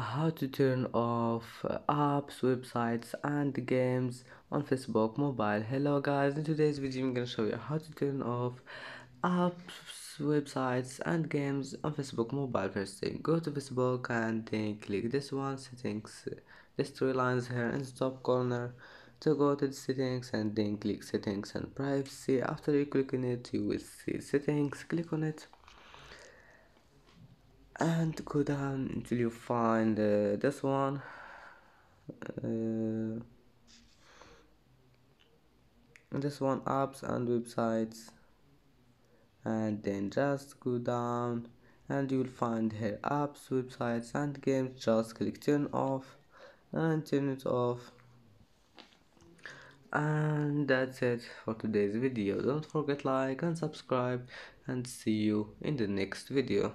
How to turn off apps, websites and games on Facebook mobile. Hello guys, in today's video I'm gonna show you how to turn off apps, websites and games on Facebook mobile. First thing, go to Facebook and then click this one, settings, these three lines here in the top corner. To go to the settings and then click settings and privacy. After you click on it, you will see settings. Click on it and go down until you find this one, apps and websites, and then just go down and you will find here apps, websites and games. Just click turn off and turn it off, and that's it for today's video. Don't forget like and subscribe, and see you in the next video.